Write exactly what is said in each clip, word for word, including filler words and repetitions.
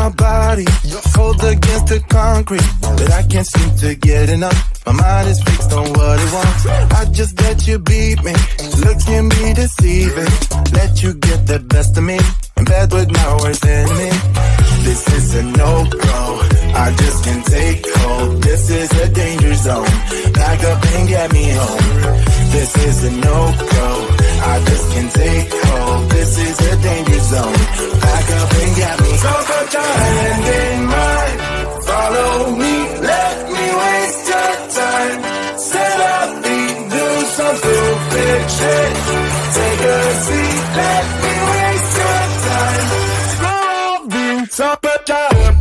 my body, cold against the concrete, but I can't seem to get enough. My mind is fixed on what it wants. I just let you beat me, look at me deceiving, let you get the best of me, in bed with my worst enemy. This is a no-go, I just can't take hold. This is a danger zone, back up and get me home. This is a no-go, I just can't take hold. This is a danger zone, back up and get me. So put your hand in mine, follow me, let me waste your time. Set up feet, do some stupid shit. Take a seat, let me waste your time. Slow me, so put your hand in mine.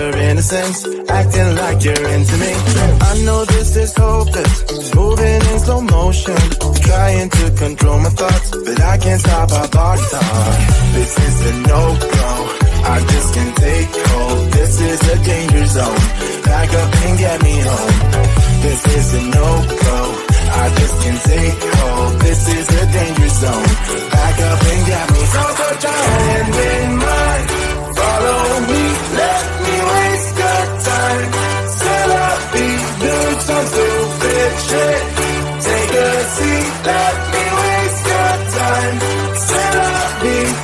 Your innocence, acting like you're into me. I know this is hopeless, moving in slow motion, trying to control my thoughts, but I can't stop our body talk. This is a no-go, I just can't take hold. This is a danger zone, back up and get me home. This is a no-go, I just can't take hold. This is a danger zone, back up and get me home. So put your hand in mine, follow me, let me waste your time. Sell out these dudes, some stupid shit. Take a seat, let me waste your time. Sell out these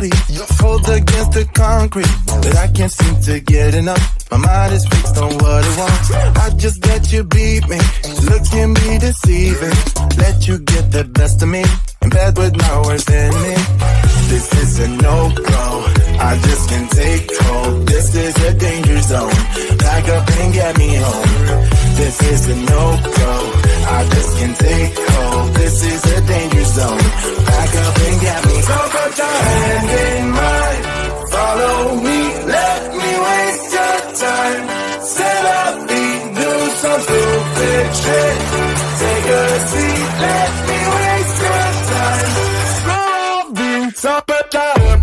body cold against the concrete, but I can't seem to get enough. My mind is fixed on what it wants. I just let you beat me, look at me deceiving. Let you get the best of me, in bed with my worst enemy. This is a no-go, I just can't take control. This is a danger zone, back up and get me home. This is a no-go, I just can't take hold. This is a danger zone, back up and get me. So put your hand in mine, follow me, let me waste your time. Set up feet, do some stupid shit. Take a seat, let me waste your time. Slow beats up and down.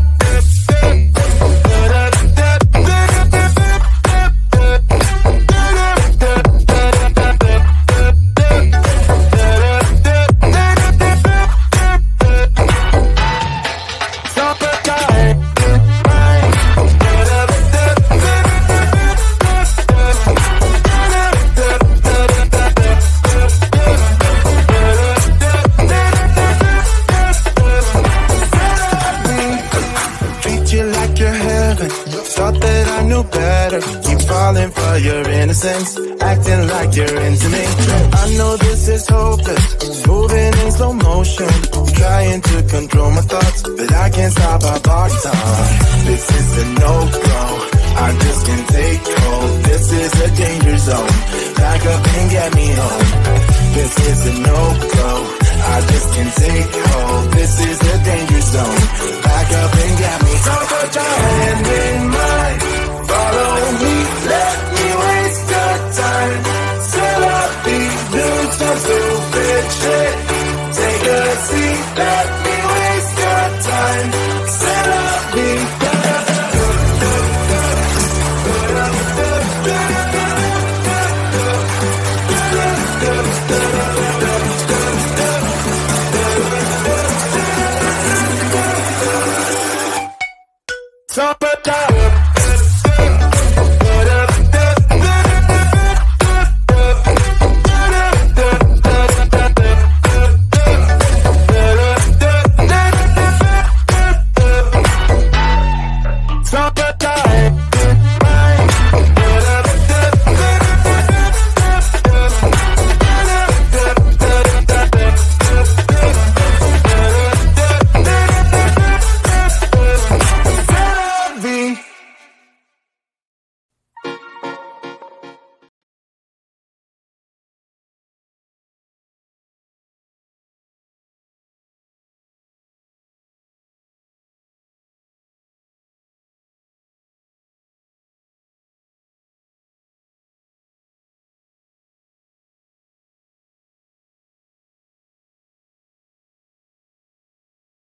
Your innocence, acting like you're into me. I know this is hopeless, moving in slow motion, trying to control my thoughts, but I can't stop a box time. This is a no-go, I just can't take hold. This is a danger zone, back up and get me home. This is a no-go, I just can't take hold. This is a danger zone, back up and get me home. So put your hand in mine, follow me, let me waste your time. Still up, be new, some stupid shit.